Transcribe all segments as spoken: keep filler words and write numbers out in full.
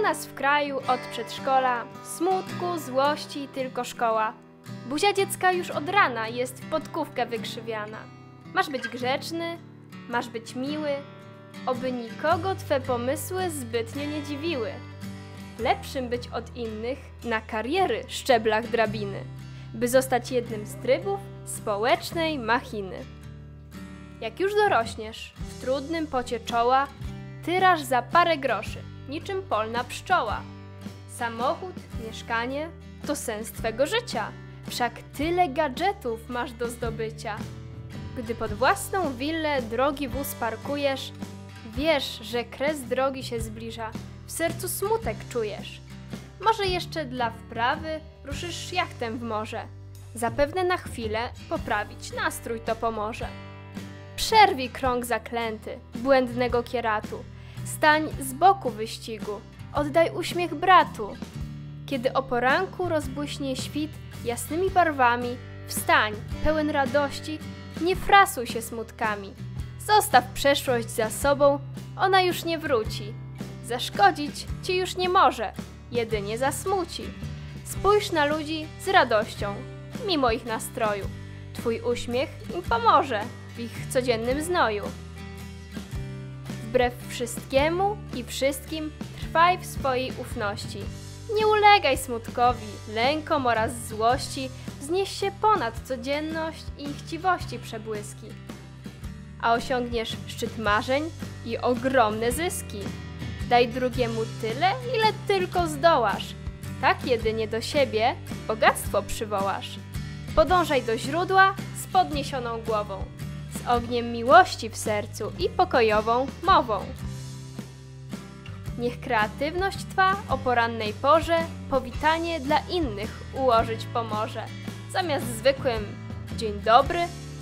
U nas w kraju od przedszkola smutku, złości tylko szkoła. Buzia dziecka już od rana jest w podkówkę wykrzywiana. Masz być grzeczny, masz być miły, oby nikogo twe pomysły zbytnio nie dziwiły. Lepszym być od innych na kariery szczeblach drabiny, by zostać jednym z trybów społecznej machiny. Jak już dorośniesz, w trudnym pocie czoła tyrasz za parę groszy, niczym polna pszczoła. Samochód, mieszkanie to sens twego życia, wszak tyle gadżetów masz do zdobycia. Gdy pod własną willę drogi wóz parkujesz, wiesz, że kres drogi się zbliża, w sercu smutek czujesz. Może jeszcze dla wprawy ruszysz jachtem w morze. Zapewne na chwilę poprawić nastrój to pomoże. Przerwij krąg zaklęty, błędnego kieratu. Stań z boku wyścigu, oddaj uśmiech bratu. Kiedy o poranku rozbłyśnie świt jasnymi barwami, wstań, pełen radości, nie frasuj się smutkami. Zostaw przeszłość za sobą, ona już nie wróci. Zaszkodzić ci już nie może, jedynie zasmuci. Spójrz na ludzi z radością, mimo ich nastroju. Twój uśmiech im pomoże w ich codziennym znoju. Wbrew wszystkiemu i wszystkim trwaj w swojej ufności. Nie ulegaj smutkowi, lękom oraz złości. Wznieś się ponad codzienność i chciwości przebłyski. A osiągniesz szczyt marzeń i ogromne zyski. Daj drugiemu tyle, ile tylko zdołasz. Tak jedynie do siebie bogactwo przywołasz. Podążaj do źródła z podniesioną głową, z ogniem miłości w sercu i pokojową mową. Niech kreatywność twa o porannej porze powitanie dla innych ułożyć pomoże. Zamiast zwykłym dzień dobry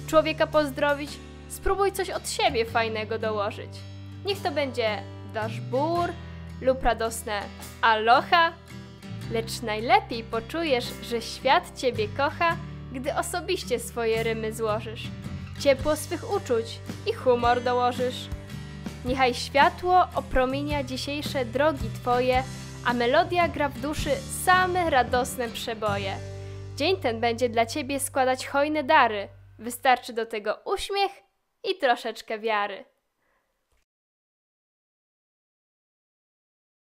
człowieka pozdrowić, spróbuj coś od siebie fajnego dołożyć. Niech to będzie dasz bur lub radosne aloha, lecz najlepiej poczujesz, że świat ciebie kocha, gdy osobiście swoje rymy złożysz. Ciepło swych uczuć i humor dołożysz. Niechaj światło opromienia dzisiejsze drogi twoje, a melodia gra w duszy same radosne przeboje. Dzień ten będzie dla ciebie składać hojne dary. Wystarczy do tego uśmiech i troszeczkę wiary.